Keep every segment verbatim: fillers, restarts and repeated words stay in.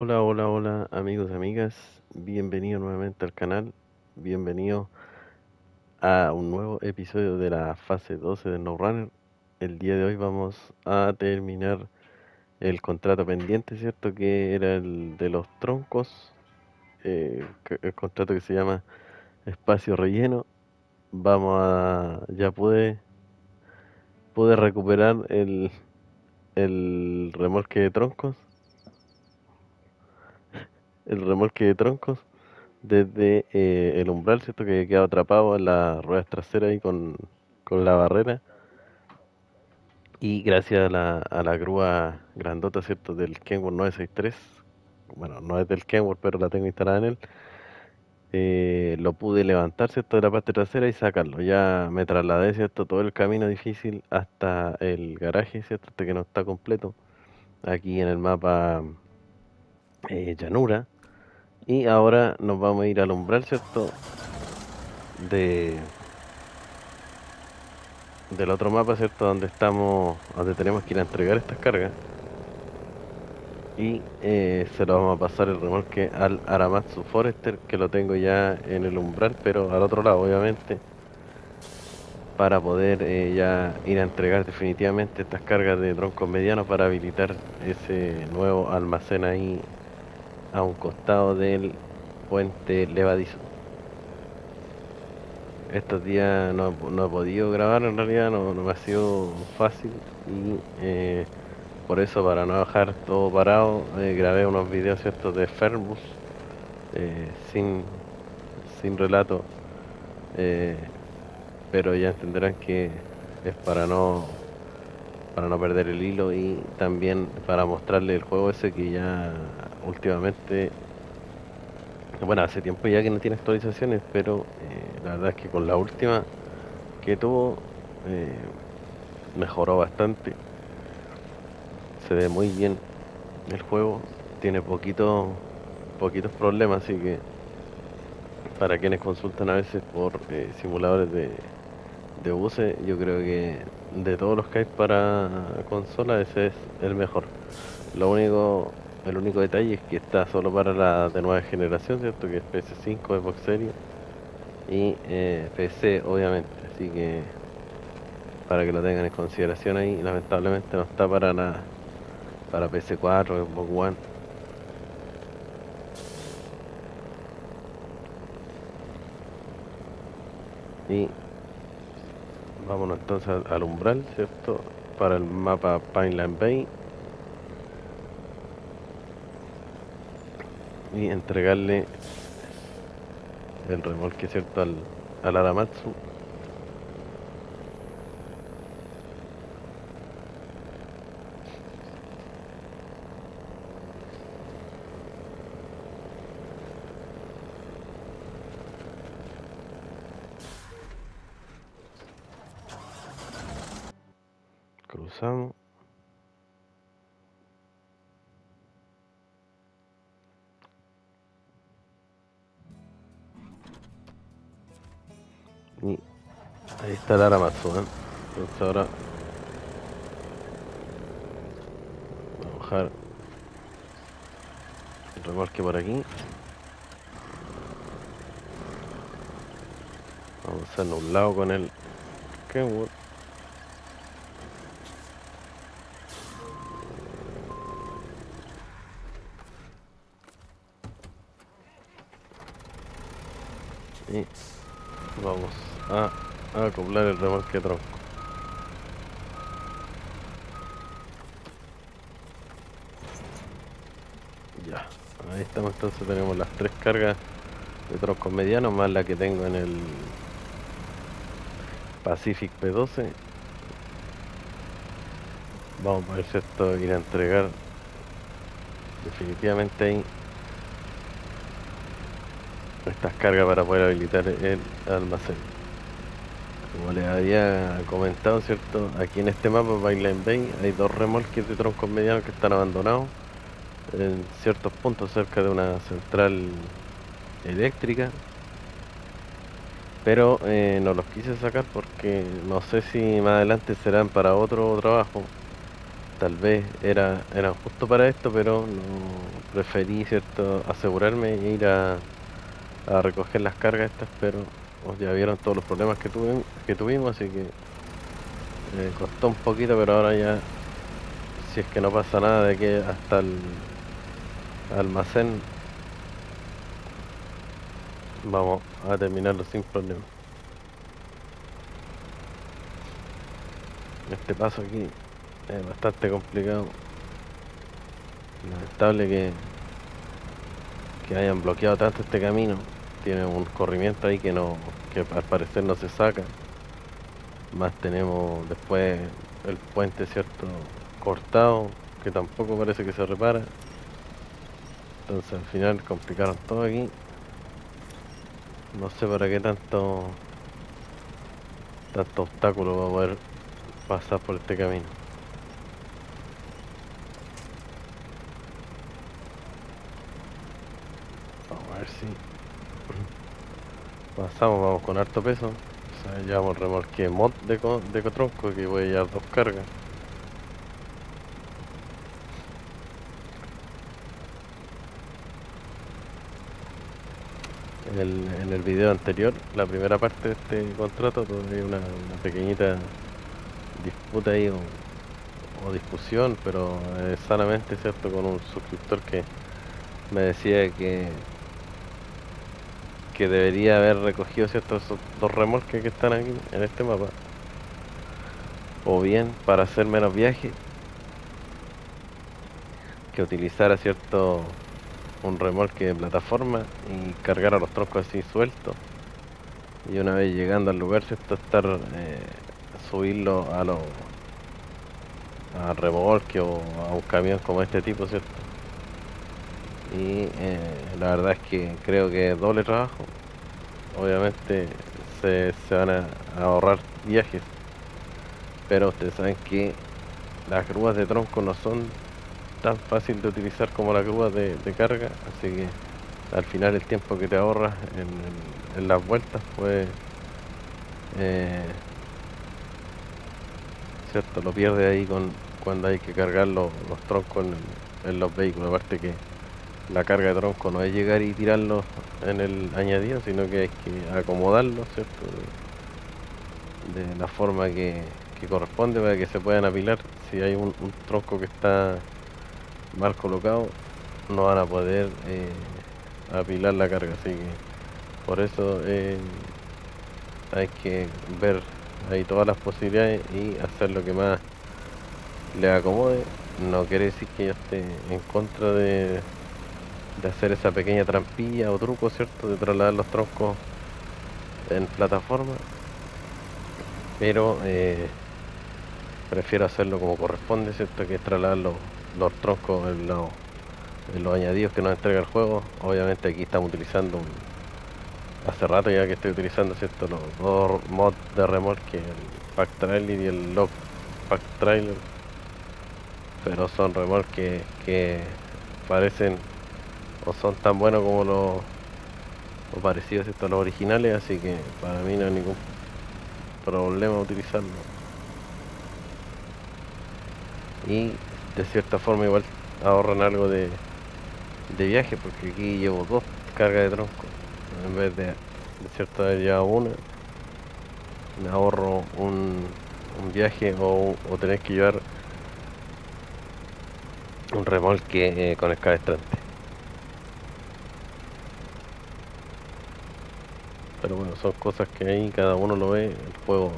Hola, hola, hola amigos y amigas, bienvenidos nuevamente al canal, bienvenidos a un nuevo episodio de la fase doce de SnowRunner. El día de hoy vamos a terminar el contrato pendiente, ¿cierto? Que era el de los troncos, eh, el contrato que se llama espacio relleno. Vamos a... ya pude, pude recuperar el, el remolque de troncos. El remolque de troncos desde eh, el umbral, ¿cierto? Que quedaba atrapado en las ruedas traseras y con, con la barrera. Y gracias a la, a la grúa grandota, ¿cierto? Del Kenworth nueve seis tres. Bueno, no es del Kenworth, pero la tengo instalada en él. Eh, lo pude levantar, ¿cierto? De la parte trasera y sacarlo. Ya me trasladé, ¿cierto? Todo el camino difícil hasta el garaje, ¿cierto? Hasta que no está completo. Aquí en el mapa eh, llanura. Y ahora nos vamos a ir al umbral, ¿cierto? De... del otro mapa, ¿cierto? Donde estamos... donde tenemos que ir a entregar estas cargas. Y eh, se lo vamos a pasar el remolque al Aramatsu Forester, que lo tengo ya en el umbral, pero al otro lado, obviamente. Para poder eh, ya ir a entregar definitivamente estas cargas de troncos medianos para habilitar ese nuevo almacén ahí a un costado del puente levadizo. Estos días no, no he podido grabar, en realidad no, no me ha sido fácil y eh, por eso, para no dejar todo parado, eh, grabé unos videos, ciertos, de Ferbus eh, sin, sin relato, eh, pero ya entenderán que es para no para no perder el hilo y también para mostrarle el juego ese que ya últimamente, bueno, hace tiempo ya que no tiene actualizaciones, pero eh, la verdad es que con la última que tuvo eh, mejoró bastante. Se ve muy bien el juego, tiene poquito, poquitos problemas, así que para quienes consultan a veces por eh, simuladores de, de buses, yo creo que de todos los que hay para consola ese es el mejor. Lo único... el único detalle es que está solo para la de nueva generación, ¿cierto? Que es P S cinco, Xbox Series y eh, P C, obviamente. Así que para que lo tengan en consideración ahí, lamentablemente no está para la, para P S cuatro, Xbox One. Y vámonos entonces al umbral, ¿cierto? Para el mapa Pineland Bay. Y entregarle el remolque, cierto, al, al Aramatsu. Cruzamos. Y ahí está el Aramatsu, ¿eh? Entonces ahora vamos a bajar el remolque por aquí. Vamos a hacerlo a un lado con el Kenworth. Y vamos a acoplar el remolque tronco. Ya, ahí estamos. Entonces tenemos las tres cargas de troncos medianos más la que tengo en el Pacific P doce. Vamos a ver si esto ir a entregar definitivamente ahí estas cargas para poder habilitar el almacén. Como les había comentado, cierto, aquí en este mapa Pineland Bay hay dos remolques de troncos medianos que están abandonados en ciertos puntos cerca de una central eléctrica, pero eh, no los quise sacar porque no sé si más adelante serán para otro trabajo tal vez era, era justo para esto, pero no, preferí, cierto, asegurarme e ir a, a recoger las cargas estas, pero pues, ya vieron todos los problemas que, tuve, que tuvimos, así que eh, costó un poquito, pero ahora ya, si es que no pasa nada de que hasta el almacén vamos a terminarlo sin problema. Este paso aquí es bastante complicado. Lamentable que, que hayan bloqueado tanto este camino. Tiene un corrimiento ahí que no, que al parecer no se saca. Más tenemos después el puente, cierto, cortado, que tampoco parece que se repara. Entonces al final complicaron todo aquí. No sé para qué tanto tanto obstáculo va a poder pasar por este camino. Vamos a ver si pasamos, vamos con harto peso. O sea, llevamos el remolque mod de, co de cotronco que voy a llevar dos cargas. En el, en el video anterior, la primera parte de este contrato, tuve una, una pequeñita disputa ahí o, o discusión, pero eh, sanamente, cierto, con un suscriptor que me decía que que debería haber recogido, cierto, esos dos remolques que están aquí en este mapa, o bien para hacer menos viaje, que utilizara, cierto, un remolque de plataforma y cargar a los troncos así sueltos, y una vez llegando al lugar, cierto, estar eh, subirlo a los a remolque o a un camión como este tipo, cierto, y eh, la verdad es que creo que es doble trabajo. Obviamente se, se van a ahorrar viajes, pero ustedes saben que las grúas de tronco no son tan fácil de utilizar como la grúa de, de carga, así que al final el tiempo que te ahorras en, en, en las vueltas, pues eh, cierto, lo pierdes ahí con cuando hay que cargar los, los troncos en, en los vehículos. Aparte que la carga de tronco no es llegar y tirarlos en el añadido, sino que hay que acomodarlos, cierto, de, de la forma que, que corresponde para que se puedan apilar. Si hay un, un tronco que está mal colocado, no van a poder eh, apilar la carga, así que por eso eh, hay que ver ahí todas las posibilidades y hacer lo que más le acomode. No quiere decir que yo esté en contra de, de hacer esa pequeña trampilla o truco, cierto, de trasladar los troncos en plataforma, pero eh, prefiero hacerlo como corresponde, cierto, que trasladarlo los troncos en los, en los añadidos que nos entrega el juego. Obviamente aquí estamos utilizando un, hace rato ya que estoy utilizando, cierto, los dos mods de remolque, el pack trailer y el log pack trailer, pero son remolques que parecen o son tan buenos como los o parecidos, cierto, a los originales, así que para mí no hay ningún problema utilizarlo. Y de cierta forma igual ahorran algo de, de viaje, porque aquí llevo dos cargas de tronco en vez de, de cierta vez llevo una. Me ahorro un, un viaje o, o tener que llevar un remolque eh, con escabestrante. Pero bueno, son cosas que ahí cada uno lo ve, el juego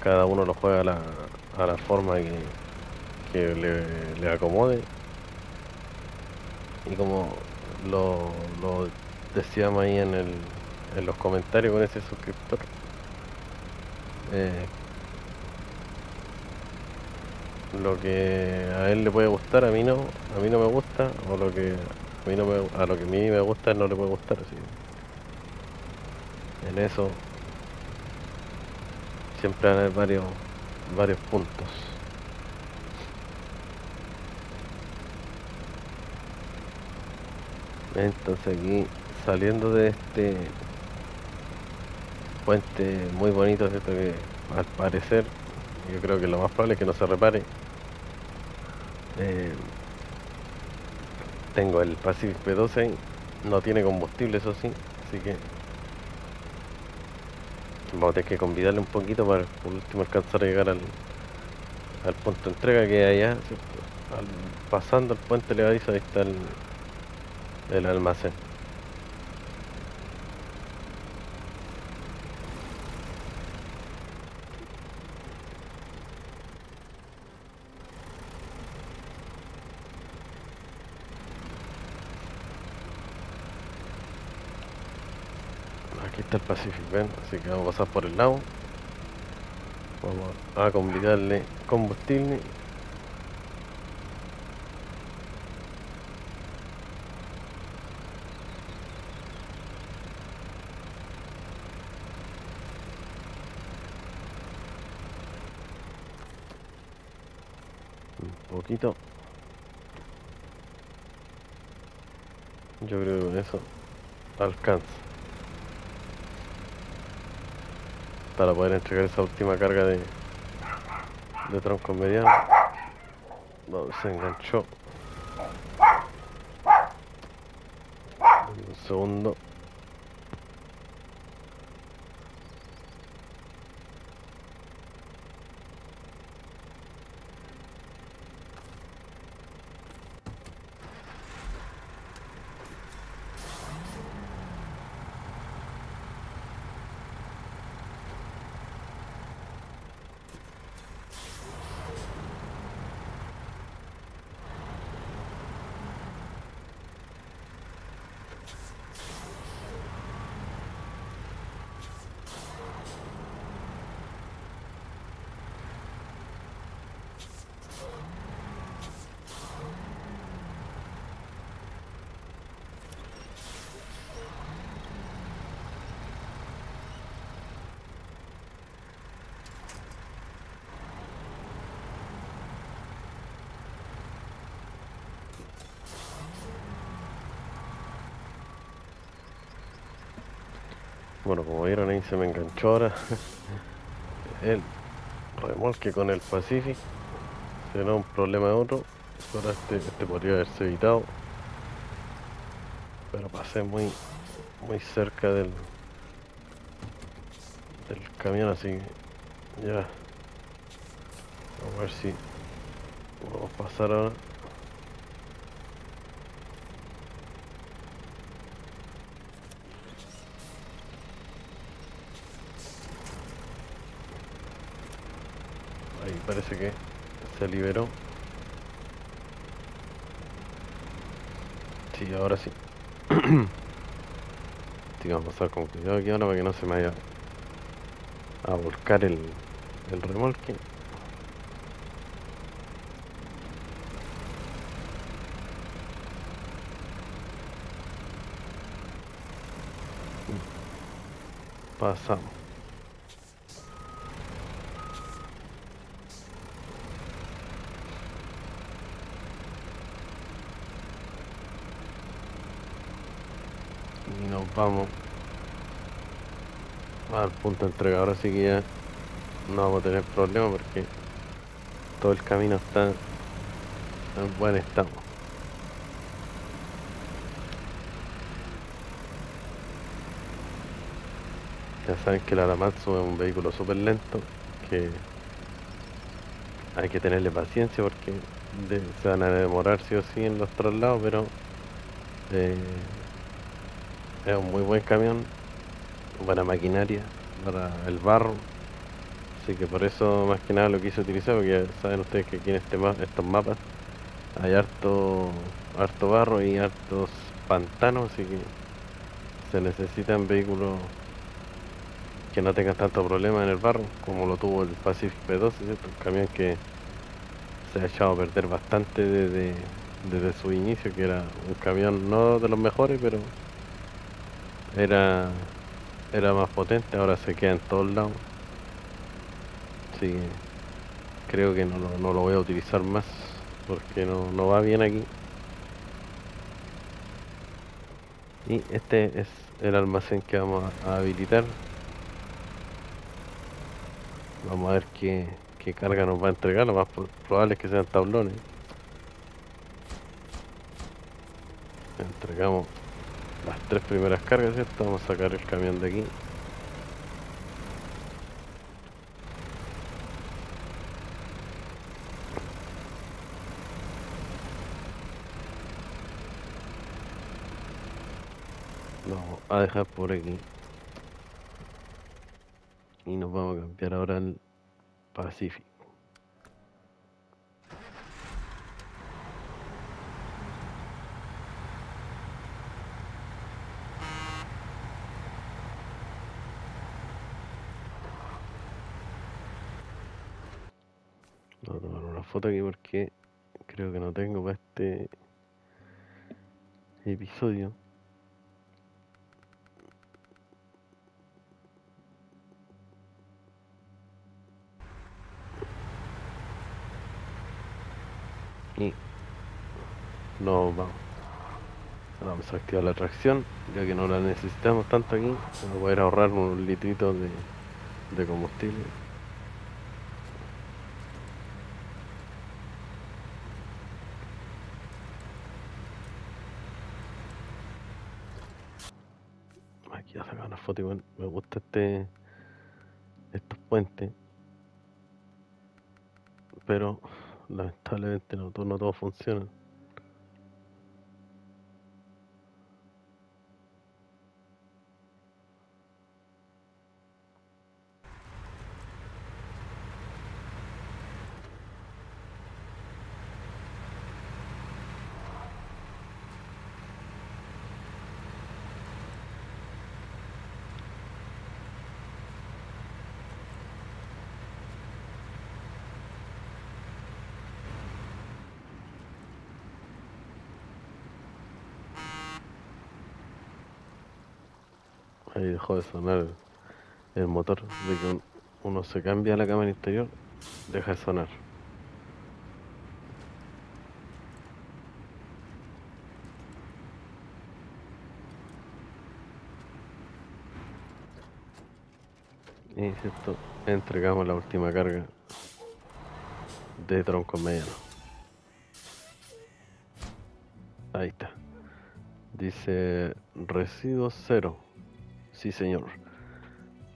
cada uno lo juega a la, a la forma que que le, le acomode, y como lo, lo decíamos ahí en, el, en los comentarios con ese suscriptor, eh, lo que a él le puede gustar a mí no, a mí no me gusta, o lo que a mí no me, a lo que a mí me gusta no le puede gustar, así en eso siempre van a haber varios varios puntos. Entonces aquí, saliendo de este puente muy bonito, ¿cierto?, que al parecer, yo creo que lo más probable es que no se repare, Eh, tengo el Pacific P doce, no tiene combustible, eso sí, así que vamos a tener que convidarle un poquito para por último alcanzar a llegar al, al punto de entrega que hay allá, ¿sí? Al, pasando el puente levadizo, ahí está el, el almacén. Aquí está el Pacific, ven, así que vamos a pasar por el lado. Vamos a convidarle combustible. Un poquito. Yo creo que con eso alcanza para poder entregar esa última carga de, de tronco mediano. No, se enganchó. Un segundo. Bueno, como vieron ahí se me enganchó ahora el remolque con el Pacific. Será un problema de otro. Ahora este, este podría haberse evitado, pero pasé muy muy cerca del del camión, así que ya vamos a ver si podemos pasar ahora. Parece que se liberó. Sí, ahora sí. Sí, vamos a pasar con cuidado aquí ahora para que no se me vaya a volcar el, el remolque. Pasamos. Nos vamos al punto de entrega. Ahora sí que ya no vamos a tener problema porque todo el camino está en buen estado. Ya saben que el Aramatsu es un vehículo súper lento, que hay que tenerle paciencia porque de, se van a demorar sí o sí en los traslados, pero eh, es un muy buen camión, buena maquinaria para el barro, así que por eso más que nada lo quise utilizar, porque saben ustedes que aquí en este ma estos mapas hay harto, harto barro y hartos pantanos, así que se necesitan vehículos que no tengan tanto problema en el barro, como lo tuvo el Pacific P doce, ¿cierto? Un camión que se ha echado a perder bastante desde, desde su inicio, que era un camión no de los mejores, pero Era, era más potente. Ahora se queda en todos lados, así que creo que no, no, no lo voy a utilizar más porque no, no va bien aquí. Y este es el almacén que vamos a habilitar. Vamos a ver qué, qué carga nos va a entregar. Lo más probable es que sean tablones, Entregamos las tres primeras cargas, ¿cierto? Vamos a sacar el camión de aquí. Lo vamos a dejar por aquí. Y nos vamos a cambiar ahora al Pacific. Voy a tomar una foto aquí porque creo que no tengo para este episodio. Y no vamos. Ahora vamos a activar la tracción, ya que no la necesitamos tanto aquí. Vamos a poder ahorrar unos litritos de, de combustible. Aquí voy a sacar una foto igual. Me gusta este estos puentes, pero lamentablemente en auto no todo funciona. Ahí dejó de sonar el motor, de que un, uno se cambia la cámara interior, deja de sonar. Y esto, entregamos la última carga de tronco mediano. Ahí está. Dice residuos cero. Sí, señor.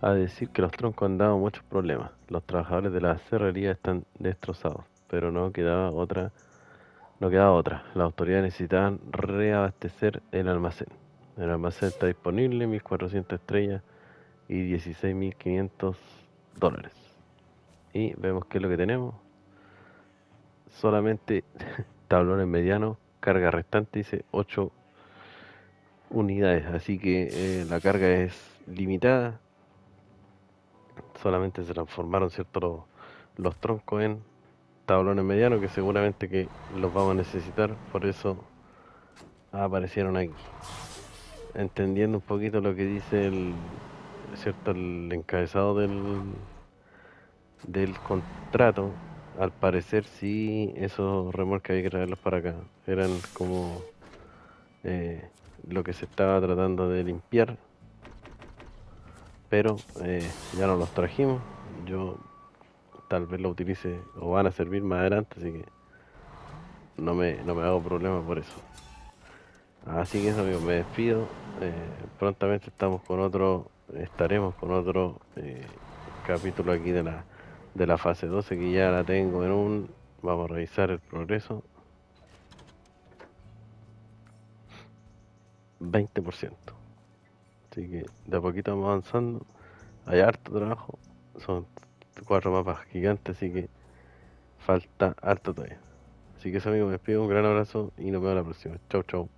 A decir que los troncos han dado muchos problemas. Los trabajadores de la serrería están destrozados, pero no quedaba otra. No quedaba otra. Las autoridades necesitaban reabastecer el almacén. El almacén está disponible, mil cuatrocientas estrellas y dieciséis mil quinientos dólares. Y vemos qué es lo que tenemos. Solamente tablones medianos, carga restante, dice ocho unidades, así que eh, la carga es limitada. Solamente se transformaron, cierto, los, los troncos en tablones medianos, que seguramente que los vamos a necesitar, por eso aparecieron aquí. Entendiendo un poquito lo que dice el, cierto, el encabezado del del contrato, al parecer sí, esos remolques hay que traerlos para acá, eran como eh, lo que se estaba tratando de limpiar, pero eh, ya no los trajimos. Yo tal vez lo utilice o van a servir más adelante, así que no me, no me hago problema por eso. Así que eso, amigos, me despido. Eh, prontamente estamos con otro estaremos con otro eh, capítulo aquí de la de la fase doce, que ya la tengo en un vamos a revisar el progreso. veinte por ciento. Así que de a poquito vamos avanzando. Hay harto trabajo. Son cuatro mapas gigantes, así que falta harto todavía. Así que eso, amigos, me despido. Un gran abrazo y nos vemos la próxima. Chau, chau.